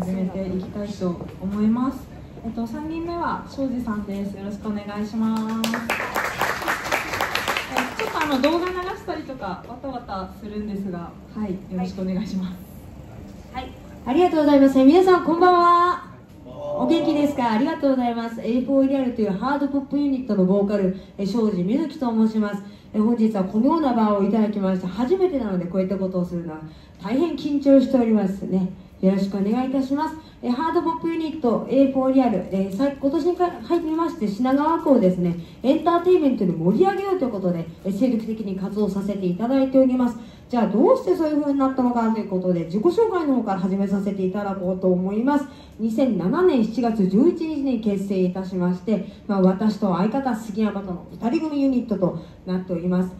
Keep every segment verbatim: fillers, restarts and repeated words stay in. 始めていきたいと思います。えっとさんにんめは庄司さんです。よろしくお願いします。ちょっとあの動画流したりとかわたわたするんですが、はい、よろしくお願いします。はい、ありがとうございます。皆さんこんばんは。お元気ですか？ありがとうございます。 エーフォーリアル というハードポップユニットのボーカル、庄司みずきと申します。本日はこのような場をいただきまして、初めてなのでこういったことをするのは大変緊張しておりますね。よろしくお願いいたします。ハードポップユニット エーフォーリアル、 今年に入りまして品川区をですね、エンターテインメントに盛り上げようということで精力的に活動させていただいております。じゃあどうしてそういう風になったのかということで、自己紹介の方から始めさせていただこうと思います。にせんななねんしちがつじゅういちにちに結成いたしまして、まあ、私と相方杉山とのふたり組ユニットとなっております。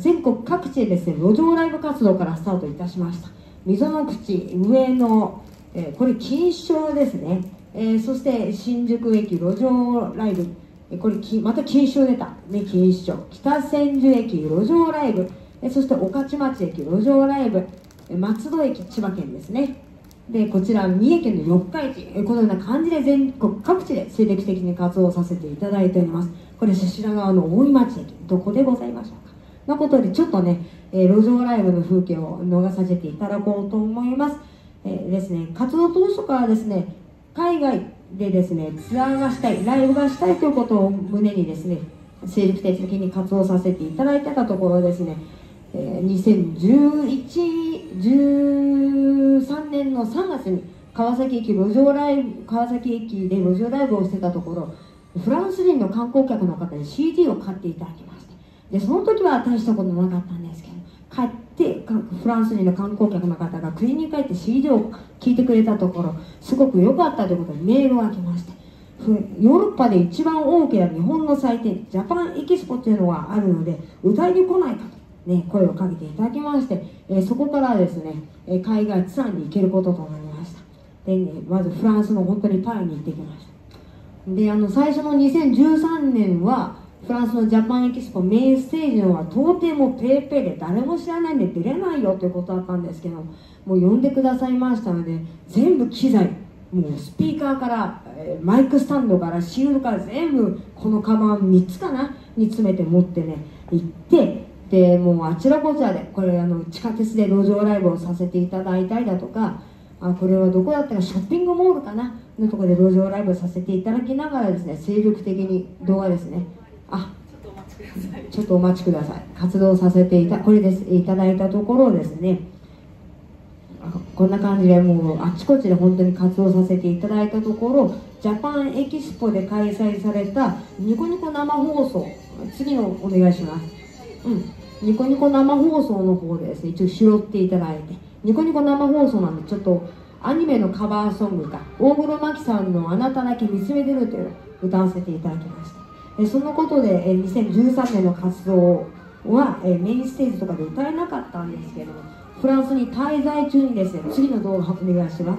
全国各地でですね、路上ライブ活動からスタートいたしました。溝の口、上野、えー、これ錦糸町ですね、えー、そして新宿駅路上ライブ、えー、これまた錦糸町出た、ね、錦糸町、北千住駅路上ライブ、そして御徒町駅路上ライブ、松戸駅千葉県ですね。でこちら三重県の四日市、このような感じで全国各地で精力的に活動させていただいております。これ品川の大井町駅、どこでございましょうかのことで、ちょっとね、えー、路上ライブの風景を逃させていただこうと思います。えー、ですね、活動当初からですね、海外でですね、ツアーがしたい、ライブがしたいということを胸にですね、精力的に活動させていただいてたところですね、にせんじゅういちねん、じゅうさんねんのさんがつに川崎駅路上ライブ、川崎駅で路上ライブをしてたところ、フランス人の観光客の方に シーディー を買っていただきました。で、その時は大したことなかったんですけど、買って、フランス人の観光客の方が国に帰って シーディー を聴いてくれたところ、すごく良かったということでメールを開けまして、ヨーロッパで一番大きな日本の祭典、ジャパンエキスポというのがあるので、歌いに来ないかと。ね、声をかけていただきまして、えー、そこからですね、えー、海外ツアーに行けることとなりました。で、ね、まずフランスの本当にパリに行ってきました。で、あの最初のにせんじゅうさんねんはフランスのジャパンエキスポメインステージのは到底もうペーペーで誰も知らないんで出れないよということだったんですけど、もう呼んでくださいましたので、全部機材、もうスピーカーから、えー、マイクスタンドからシールから全部このカバンみっつかなに詰めて持ってね行って、でもうあちらこちらで、これあの地下鉄で路上ライブをさせていただいたりだとか、あこれはどこだったかショッピングモールかなのところで路上ライブをさせていただきながらですね、精力的に動画ですね、あちょっとお待ちください、活動させていたこれですいただいたところですね、こんな感じでもうあちこちで本当に活動させていただいたところ、ジャパンエキスポで開催されたニコニコ生放送、次のお願いします。うんニコニコ生放送の方でですね、一応拾っていただいて、ニコニコ生放送なんでちょっとアニメのカバーソングか大黒摩季さんの「あなただけ見つめてる」という歌わせていただきました。えそのことでにせんじゅうさんねんの活動はえメインステージとかで歌えなかったんですけど、フランスに滞在中にですね、次の動画お願いします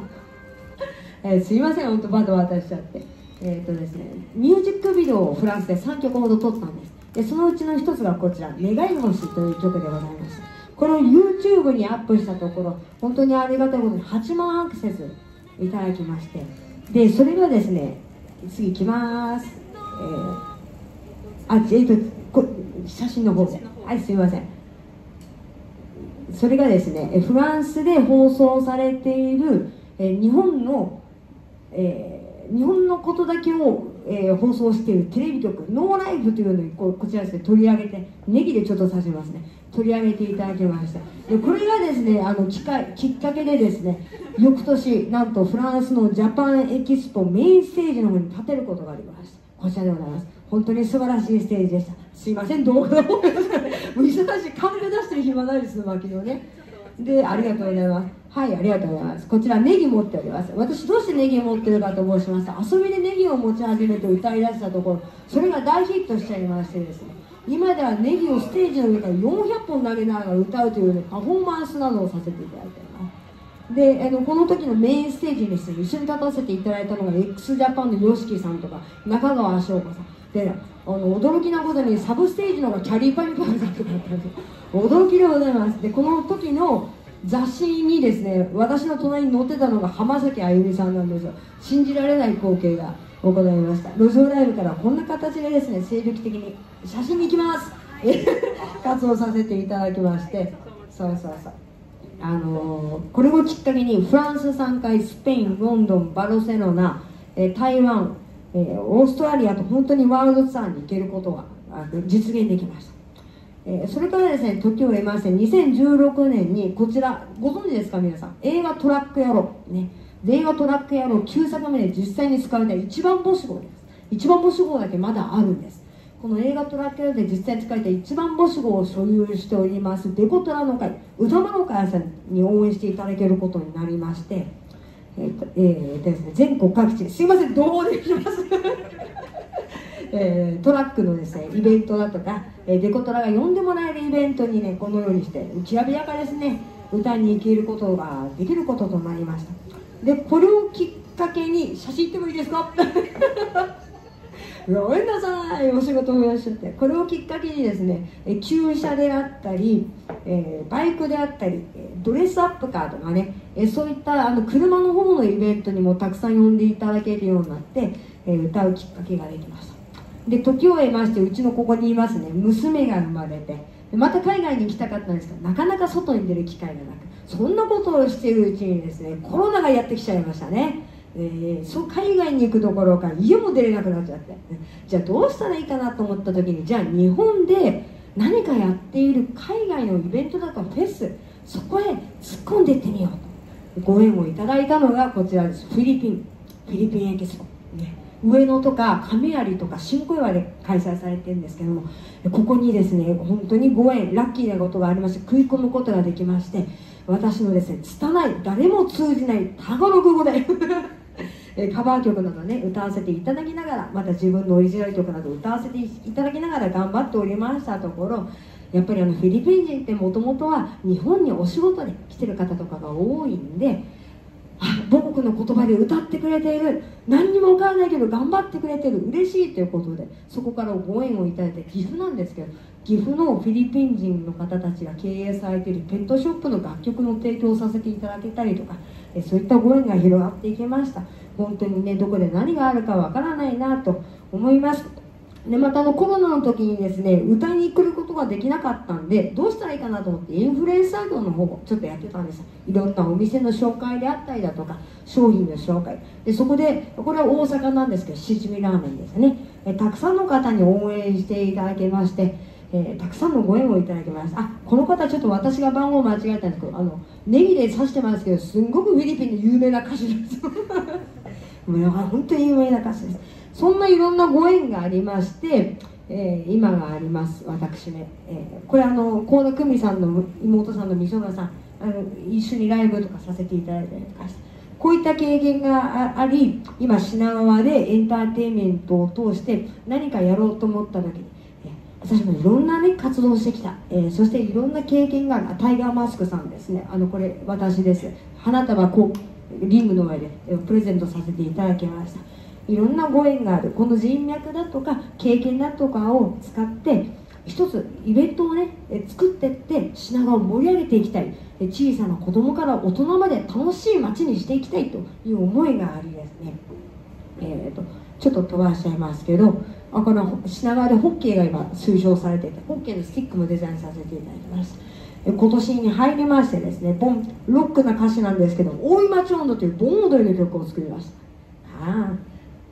えすいません、本当バド渡しちゃって、えっとですね、ミュージックビデオをフランスでさんきょくほど撮ったんです。でそのうちの一つがこちら「願い星」という曲でございます。これを ユーチューブ にアップしたところ、本当にありがたいことにはちまんアクセスいただきまして、でそれがですね、次いきまーす、えー、あっ、えー、っと写真の方で、はい、すいません、それがですね、フランスで放送されている、えー、日本の、えー、日本のことだけをえー、放送しているテレビ局「ノーライフ」というのに こ, こちらですね取り上げて、ネギでちょっと刺しますね、取り上げていただきました。でこれがですね、あの機会きっかけでですね、翌年なんとフランスのジャパンエキスポメインステージの方に立てることがありました。こちらでございます。本当に素晴らしいステージでした。すいません、動画の方が忙しい、カンペ出してる暇ないですね、巻きのね。で、ありがとうございます。はい、ありがとうございます。こちらネギ持っております。私どうしてネギを持ってるかと申しますと、遊びでネギを持ち始めて歌い出したところ、それが大ヒットしちゃいましてですね、今ではネギをステージの上からよんひゃっぽん投げながら歌うという、ね、パフォーマンスなどをさせていただいております。で、あのこの時のメインステージにですね、一緒に立たせていただいたのが エックスジャパン の YOSHIKI さんとか中川翔子さんで、あの驚きなことにサブステージの方がキャリーパミパミさんとかだったんですよ。驚きでございます。でこの時の雑誌にですね、私の隣に載ってたのが浜崎あゆみさんなんですよ。信じられない光景が行いました。路上ライブからこんな形でですね、精力的に写真に行きます、はい、活動させていただきまして、はい、そうそうそう、あのー、これをきっかけにフランスさんかい、スペイン、ロンドン、バルセロナ、台湾、オーストラリアと本当にワールドツアーに行けることが実現できました。それからですね、時を経ましてにせんじゅうろくねんにこちらご存知ですか皆さん、映画「トラック野郎」ね、映画「トラック野郎」きゅうさくめで実際に使われた一番星号です。一番星号だけまだあるんです。この映画「トラック野郎」で実際に使われた一番星号を所有しておりますデコトラの会、歌丸会さんに応援していただけることになりまして、えーえーですね、全国各地、すいません、どうできますえー、トラックのですね、イベントだとか、えー、デコトラが呼んでもらえるイベントにね、このようにしてきらびやかですね、歌に行けることができることとなりました。でこれをきっかけに写真ってもいいですかごめんなさい、お仕事を増やしちゃって。これをきっかけにですね、えー、旧車であったり、えー、バイクであったり、ドレスアップカーとかね、えー、そういったあの車の方のイベントにもたくさん呼んでいただけるようになって、えー、歌うきっかけができました。で時を経まして、うちのここにいますね、娘が生まれて、また海外に行きたかったんですけど、なかなか外に出る機会がなく、そんなことをしているうちにですね、コロナがやってきちゃいましたね。えー、そう海外に行くどころか家も出れなくなっちゃって、じゃあどうしたらいいかなと思った時に、じゃあ日本で何かやっている海外のイベントだとかフェス、そこへ突っ込んでいってみようとご縁をいただいたのがこちらです。フィリピンフィリピンエキスポね、上野とか亀有とか新小岩で開催されてるんですけども、ここにですね、本当にご縁ラッキーなことがありまして、食い込むことができまして、私のですね、拙い誰も通じないタガログ語でカバー曲などね、歌わせていただきながら、また自分のオリジナル曲など歌わせていただきながら頑張っておりましたところ、やっぱりあのフィリピン人ってもともとは日本にお仕事で来てる方とかが多いんで、母国の言葉で歌ってくれている、何にも分からないけど頑張ってくれている、嬉しいということで、そこからご縁をいただいて、岐阜なんですけど、岐阜のフィリピン人の方たちが経営されているペットショップの楽曲の提供をさせていただけたりとか、そういったご縁が広がっていきました。本当にね、どこで何があるかわからないなと思います。でまたあのコロナの時にですね、歌いに来ることができなかったんで、どうしたらいいかなと思ってインフルエンサー業の方もちょっとやってたんです。いろんなお店の紹介であったりだとか、商品の紹介で、そこでこれは大阪なんですけど、しじみラーメンですね、えたくさんの方に応援していただきまして、えー、たくさんのご縁をいただきました。あ、この方ちょっと私が番号間違えたんですけど、あのネギで刺してますけど、すんごくフィリピンで有名な歌手です本当に有名な歌手です。そんないろんなご縁がありまして、えー、今があります私め、えー、これあの高田久美さんの妹さんの美空さん、あの一緒にライブとかさせていただいたりとかして、こういった経験があり、今品川でエンターテインメントを通して何かやろうと思った時に、えー、私もいろんな、ね、活動をしてきた、えー、そしていろんな経験があるタイガーマスクさんですね、あのこれ私です。花束こうリングの上でプレゼントさせていただきました。いろんなご縁がある、この人脈だとか経験だとかを使って一つイベントをね、作っていって品川を盛り上げていきたい、小さな子供から大人まで楽しい街にしていきたいという思いがありですね、えー、とちょっと飛ばしちゃいますけど、あこの品川でホッケーが今推奨されていて、ホッケーのスティックもデザインさせていただきました。今年に入りましてですね、ボンロックな歌詞なんですけど、大井町音頭という盆踊りの曲を作りました。ああ、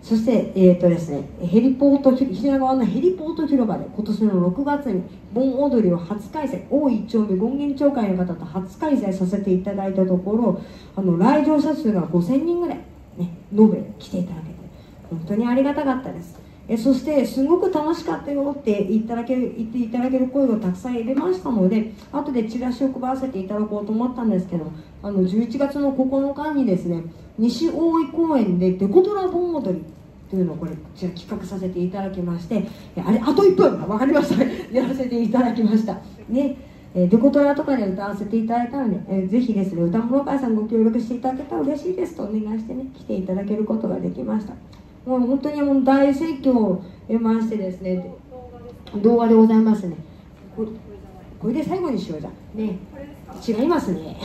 そして、えーとですね、ヘリポート品川のヘリポート広場で今年のろくがつに盆踊りを初開催、大井一丁目権現町会の方と初開催させていただいたところ、あの来場者数がごせんにんぐらい、ね、延べ来ていただけて本当にありがたかったです。えそしてすごく楽しかったよって言っていただける、言っていただける声をたくさん入れましたので、後でチラシを配らせていただこうと思ったんですけど、あのじゅういちがつのここのかにですね、西大井公園でデコトラ盆踊りというのをこれこちら企画させていただきまして、あれあといっぷん分かりましたやらせていただきましたね。デコトラとかで歌わせていただいたので、ぜひですね、歌物会さんご協力していただけたら嬉しいですとお願いしてね、来ていただけることができました。もう本当にもう大盛況を得ましてですね、動画でございますね、これで最後にしようじゃんね。違いますね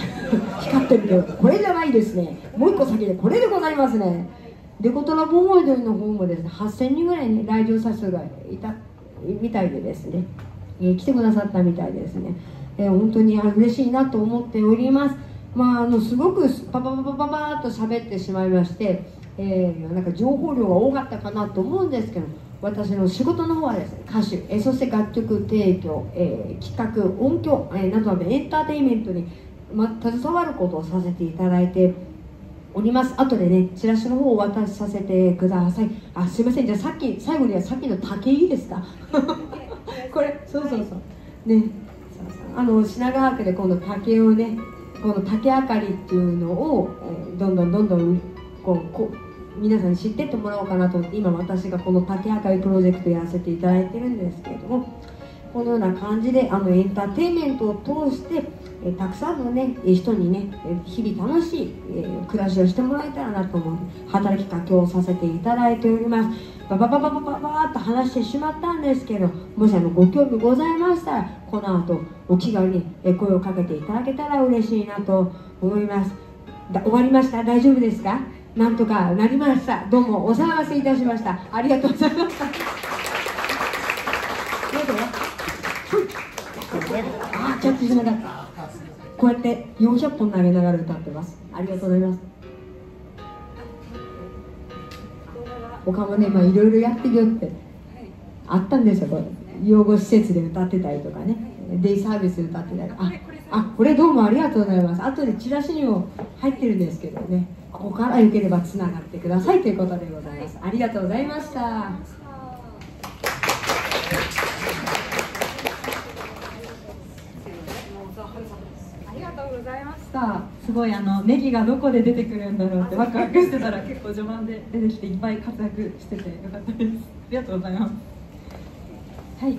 光ってるけどこれじゃないですね。もう一個先でこれでございますね。デコトラ盆踊りの方もですね、はっせんにんぐらいね来場者数がいたみたいでですね、えー、来てくださったみたいですね、えー、本当に嬉しいなと思っております。まあ、あのすごくパパパパパパーっと喋ってしまいまして、えー、なんか情報量が多かったかなと思うんですけど、私の仕事の方はですね、歌手、えー、そして楽曲提供、えー、企画、音響、えー、などなどエンターテインメントに、ま、携わることをさせていただいております。後でね、チラシの方をお渡しさせてください。あ、すいません、じゃあさっき、最後にはさっきの竹いいですかこれ、そうそうそう。ね、あの品川区で今度竹をね、この竹あかりっていうのをどんどんどんどんこうこう皆さんに知ってってもらおうかなと思って、今私がこの竹あかりプロジェクトやらせていただいてるんですけれども、このような感じであのエンターテインメントを通してえたくさんの、ね、人にね日々楽しい、えー、暮らしをしてもらえたらなと思う働きかけをさせていただいております。バババババババーっと話してしまったんですけど、もしあのご興味ございましたらこの後お気軽に声をかけていただけたら嬉しいなと思います。だ終わりました、大丈夫ですか。なんとかなりました。どうもお騒がせいたしました。ありがとうございましたあ、キャッチしなかった。こうやってよんひゃっぽん投げながら歌ってます。ありがとうございます。他もね、まあいろいろやってるよって、はい、あったんですよ。これ養護施設で歌ってたりとかね、はい、デイサービスで歌ってたり、ああ、これどうもありがとうございます。あとでチラシにも入ってるんですけどね、ここからよければつながってくださいということでございます、はい、ありがとうございました。すごいあのネギがどこで出てくるんだろうってワクワクしてたら結構序盤で出てきていっぱい活躍しててよかったです。ありがとうございます。はい、え、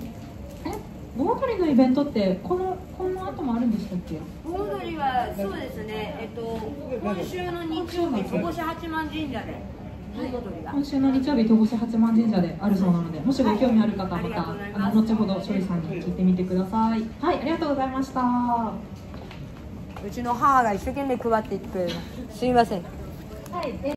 盆踊りのイベントってこのこの後もあるんでしたっけ。盆踊りはそうですね、えっと今週の日曜日戸越八幡神社で盆踊りが、今週の日曜日戸越八幡神社であるそうなので、もしご興味ある方はまたあの後ほどしょりさんに聞いてみてください。はい、ありがとうございました。うちの母が一生懸命配っていってくれる。すみません。はい。